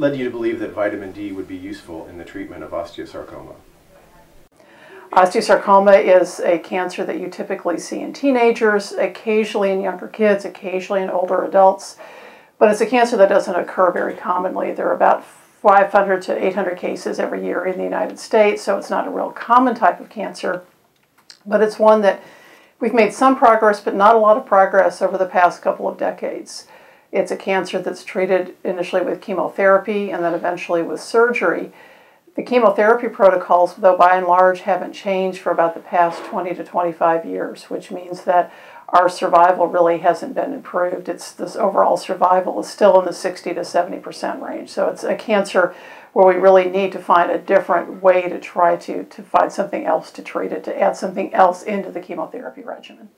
led you to believe that vitamin D would be useful in the treatment of osteosarcoma? Osteosarcoma is a cancer that you typically see in teenagers, occasionally in younger kids, occasionally in older adults, but it's a cancer that doesn't occur very commonly. There are about 500 to 800 cases every year in the United States, so it's not a real common type of cancer, but it's one that we've made some progress, but not a lot of progress over the past couple of decades. It's a cancer that's treated initially with chemotherapy and then eventually with surgery. The chemotherapy protocols, though, by and large haven't changed for about the past 20 to 25 years, which means that our survival really hasn't been improved. This overall survival is still in the 60 to 70% range. So it's a cancer where we really need to find a different way to try to find something else to treat it, to add something else into the chemotherapy regimen.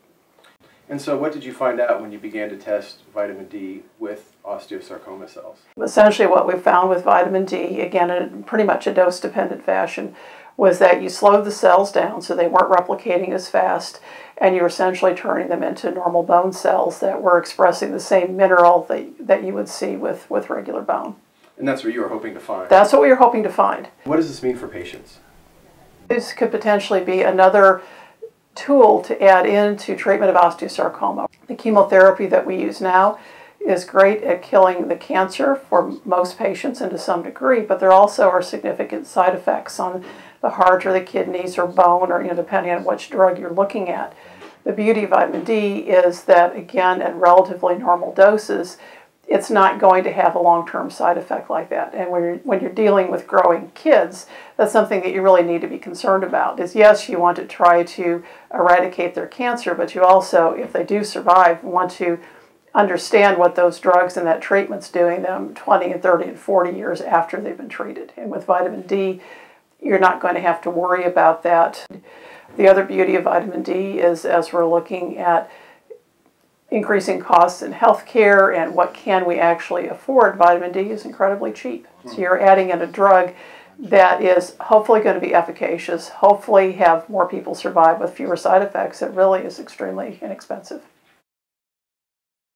And so what did you find out when you began to test vitamin D with osteosarcoma cells? Essentially what we found with vitamin D, again in pretty much a dose-dependent fashion, was that you slowed the cells down so they weren't replicating as fast, and you're essentially turning them into normal bone cells that were expressing the same mineral that you would see with regular bone. And that's what you were hoping to find? That's what we were hoping to find. What does this mean for patients? This could potentially be another tool to add into treatment of osteosarcoma. The chemotherapy that we use now is great at killing the cancer for most patients and to some degree, but there also are significant side effects on the heart or the kidneys or bone, or depending on which drug you're looking at. The beauty of vitamin D is that, again, at relatively normal doses, it's not going to have a long-term side effect like that. And when you're dealing with growing kids, that's something that you really need to be concerned about, is yes, you want to try to eradicate their cancer, but you also, if they do survive, want to understand what those drugs and that treatment's doing them 20 and 30 and 40 years after they've been treated. And with vitamin D, you're not going to have to worry about that. The other beauty of vitamin D is, as we're looking at increasing costs in healthcare and what can we actually afford, vitamin D is incredibly cheap. So you're adding in a drug that is hopefully going to be efficacious, hopefully have more people survive with fewer side effects. It really is extremely inexpensive.